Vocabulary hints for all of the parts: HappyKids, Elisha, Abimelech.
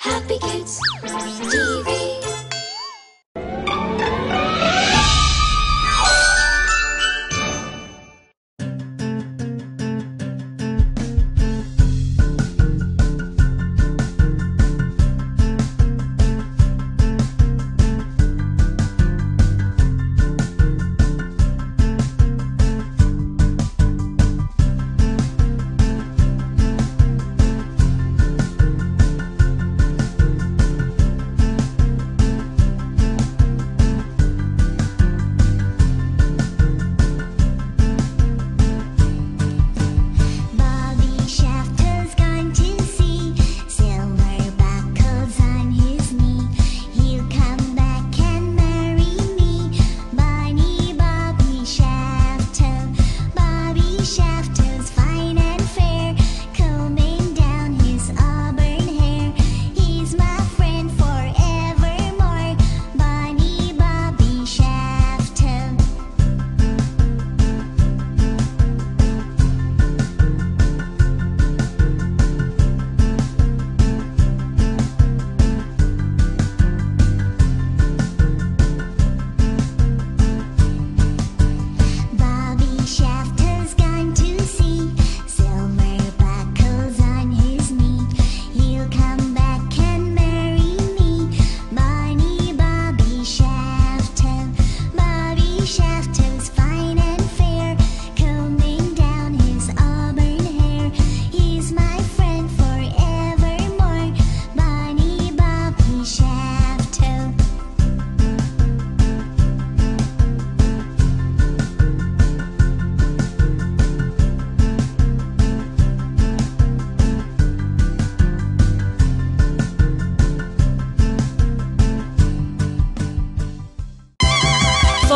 Happy Kids TV.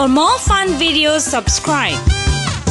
For more fun videos, subscribe.